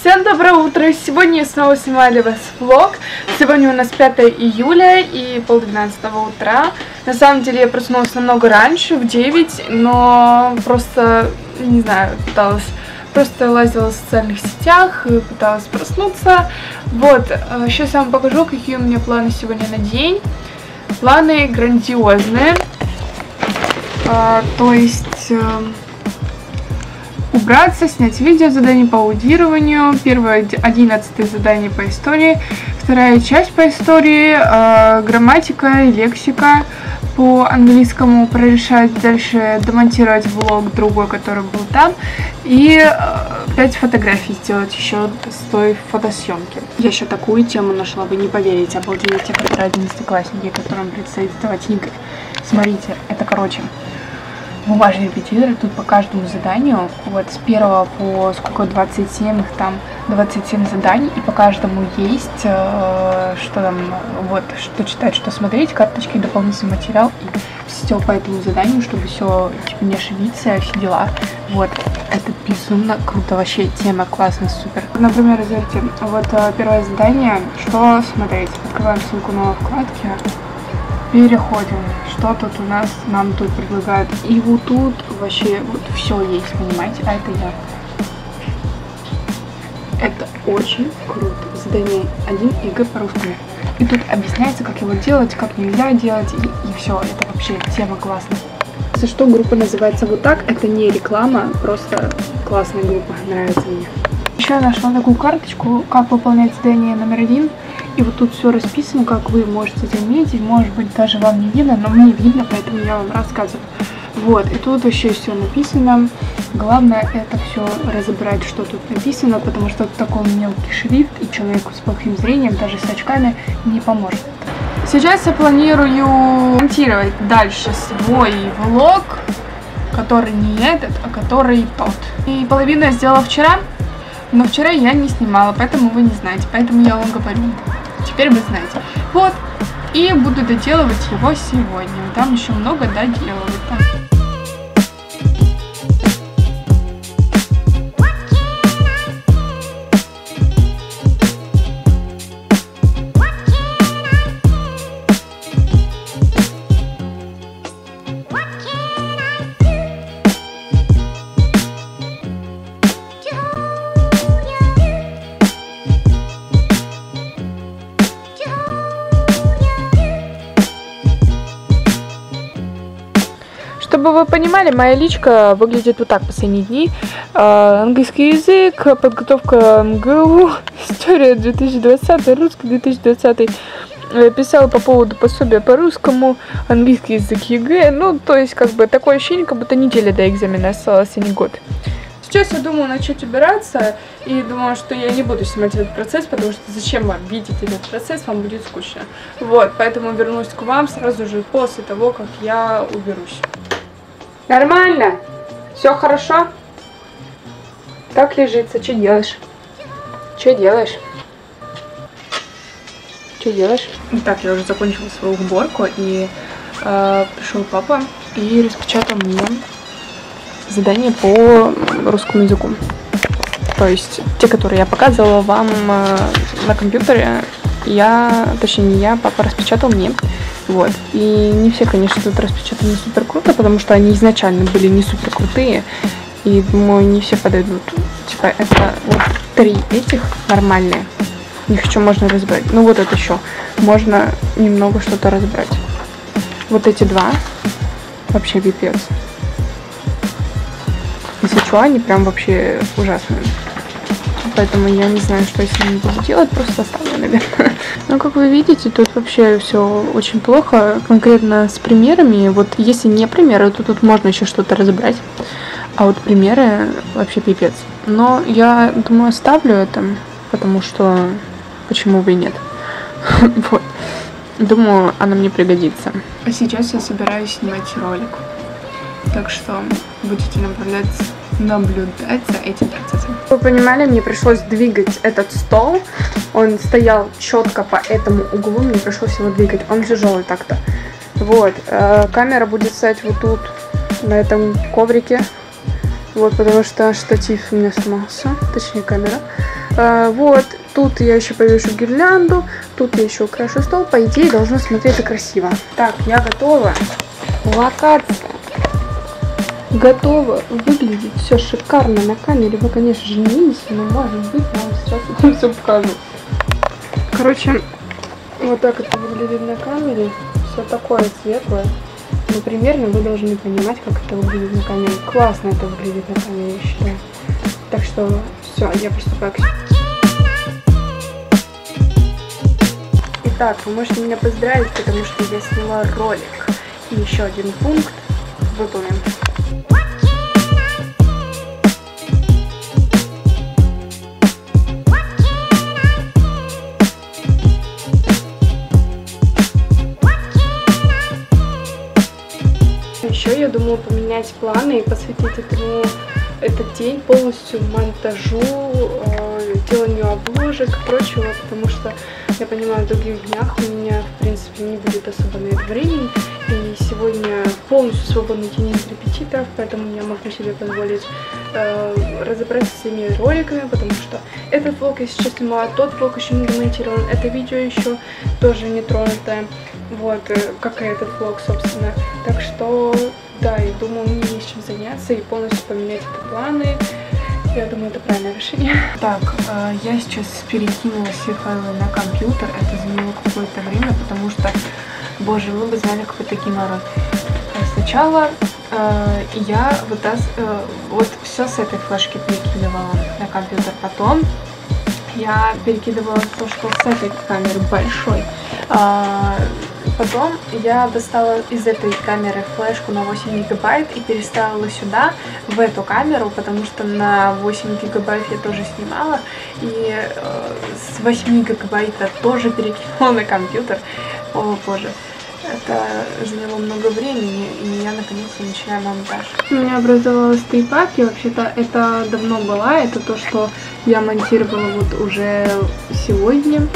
Всем доброе утро! Сегодня снова снимаю для вас влог. Сегодня у нас 5 июля и 11:30 утра. На самом деле я проснулась намного раньше, в 9, но просто, не знаю, пыталась... Просто лазила в социальных сетях, пыталась проснуться. Вот, сейчас я вам покажу, какие у меня планы сегодня на день. Планы грандиозные. Убраться, снять видео, задание по аудированию, первое 11-е задание по истории, вторая часть по истории, грамматика и лексика по английскому прорешать, дальше демонтировать влог другой, который был там, и 5 фотографий сделать еще с той фотосъемки. Я еще такую тему нашла, вы не поверите, обалденные те одиннадцатиклассники, которым предстоит сдавать ЕГЭ. Смотрите, это короче... Бумажный репетитор, тут по каждому заданию, вот с 1 по сколько, 27, их там 27 заданий, и по каждому есть, что там, вот, что читать, что смотреть, карточки, дополнительный материал, и все по этому заданию, чтобы все, типа, не ошибиться, все дела, вот, это безумно круто, вообще, тема классная, супер. Например, смотрите, вот первое задание, что смотреть, открываем ссылку на вкладке. Переходим, что тут у нас, нам тут предлагают, и вот тут вообще вот все есть, понимаете, а это я. Это очень круто, задание 1 ЕГЭ по-русски. И тут объясняется, как его делать, как нельзя делать, и все, это вообще тема классная. Если что, группа называется вот так, это не реклама, просто классная группа, нравится мне. Еще я нашла такую карточку, как выполнять задание номер 1. И вот тут все расписано, как вы можете заметить, может быть даже вам не видно, но мне видно, поэтому я вам рассказываю. Вот, и тут вообще все написано. Главное это все разобрать, что тут написано, потому что такой мелкий шрифт, и человеку с плохим зрением, даже с очками, не поможет. Сейчас я планирую монтировать дальше свой влог, который не этот, а который тот. И половину я сделала вчера, но вчера я не снимала, поэтому вы не знаете, поэтому я вам говорю. Теперь вы знаете. Вот. И буду доделывать его сегодня. Там еще много доделывать. Чтобы вы понимали, моя личка выглядит вот так последние дни. Английский язык, подготовка МГУ, история 2020, русский 2020. Писала по поводу пособия по русскому, английский язык ЕГЭ. Ну, то есть, как бы, такое ощущение, как будто неделя до экзамена осталась, а не год. Сейчас я думаю начать убираться и думаю, что я не буду снимать этот процесс, потому что зачем вам видеть этот процесс, вам будет скучно. Вот, поэтому вернусь к вам сразу же после того, как я уберусь. Нормально? Все хорошо? Так лежится. Че делаешь? Че делаешь? Че делаешь? Итак, я уже закончила свою уборку и пришел папа и распечатал мне задание по русскому языку. То есть те, которые я показывала вам на компьютере, папа распечатал мне. Вот. И не все, конечно, тут распечатаны супер круто, потому что они изначально были не супер крутые. И думаю, не все подойдут. Типа, это вот 3 этих нормальные. Их еще можно разобрать. Ну вот это еще. Можно немного что-то разобрать. Вот эти 2 вообще пипец. Если что, они прям вообще ужасные. Поэтому я не знаю, что я с ними буду делать, просто оставлю, наверное. Но, как вы видите, тут вообще все очень плохо, конкретно с примерами. Вот если не примеры, то тут можно еще что-то разобрать. А вот примеры вообще пипец. Но я думаю, оставлю это, потому что почему бы и нет. Вот. Думаю, она мне пригодится. А сейчас я собираюсь снимать ролик. Так что будете наблюдать за этим процессом. Вы понимали, мне пришлось двигать этот стол. Он стоял четко по этому углу, мне пришлось его двигать. Он тяжелый так-то. Вот. Камера будет стоять вот тут, на этом коврике. Вот, потому что штатив у меня сломался. Точнее, камера. Вот, тут я еще повешу гирлянду, тут я еще украшу стол. По идее, должно смотреться красиво. Так, я готова. Локация готова выглядеть все шикарно на камере. Вы, конечно же, не видите, но, может быть, я вам сейчас это все покажу. Короче, вот так это выглядит на камере. Все такое светлое. Но примерно вы должны понимать, как это выглядит на камере. Классно это выглядит на камере, я считаю. Так что все, я приступаю к... Итак, вы можете меня поздравить, потому что я сняла ролик. И еще один пункт выполнен. Еще я думала поменять планы и посвятить этому... этот день полностью монтажу, деланию обложек и прочего, потому что я понимаю, в других днях у меня, в принципе, не будет особо на это времени, и сегодня полностью свободный день из репетитов, поэтому я могу себе позволить разобраться с всеми роликами, потому что этот влог я сейчас снимала, тот влог еще не демонтирован, это видео еще тоже не тронутое, вот, как и этот влог, собственно, так что... Да, и думаю, мне есть чем заняться и полностью поменять эти планы. Я думаю, это правильное решение. Так, я сейчас перекинула все файлы на компьютер. Это заняло какое-то время, потому что, боже, вы бы знали, какой это геморрой. Сначала я вот все с этой флешки перекидывала на компьютер. Потом я перекидывала то, что с этой камеры большой. Потом я достала из этой камеры флешку на 8 гигабайт и переставила сюда, в эту камеру, потому что на 8 гигабайт я тоже снимала, и с 8 гигабайта тоже перекинула на компьютер. О боже, это заняло много времени, и я наконец-то начинаю монтаж. У меня образовалась три папки, вообще-то это давно было, это то, что я монтировала вот уже сегодня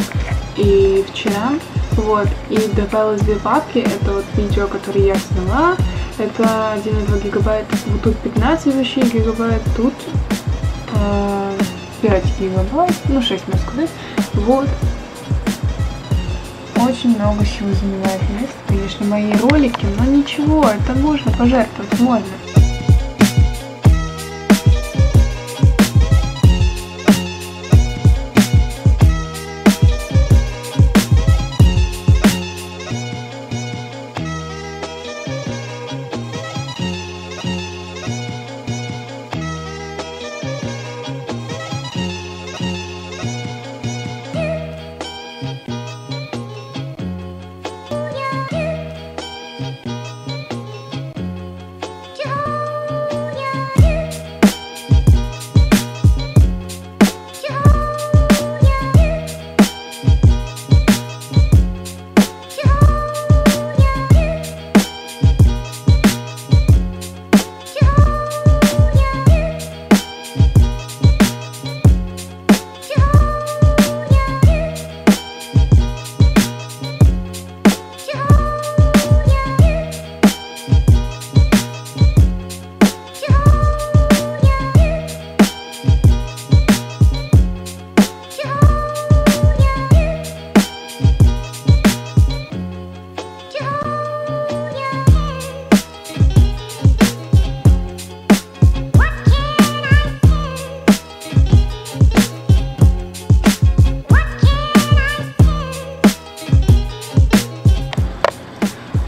и вчера. Вот, и добавилось две папки, это вот видео, которое я сняла, это 1,2 гигабайта, вот тут 15 вообще гигабайт, тут 5 гигабайт, ну 6, можно сказать, вот. Очень много всего занимает место, конечно, мои ролики, но ничего, это можно пожертвовать, можно.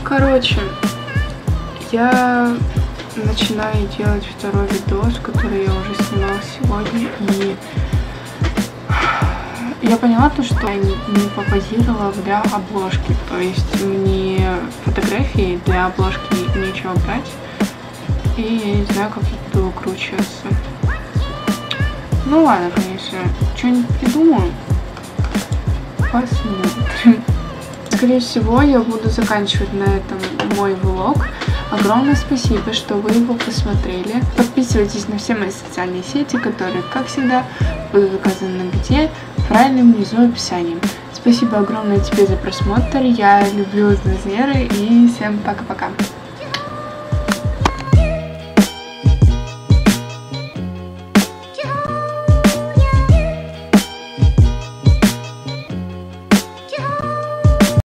Короче, я начинаю делать второй видос, который я уже снимала сегодня, и я поняла то, что я не попозировала для обложки, то есть мне фотографии для обложки нечего брать, и я не знаю, как я буду кручиваться. Ну ладно, конечно, что-нибудь придумаю, посмотрим. Скорее всего, я буду заканчивать на этом мой влог. Огромное спасибо, что вы его посмотрели. Подписывайтесь на все мои социальные сети, которые, как всегда, будут указаны где, в правильном внизу описании. Спасибо огромное тебе за просмотр. Я люблю зназеры и всем пока-пока.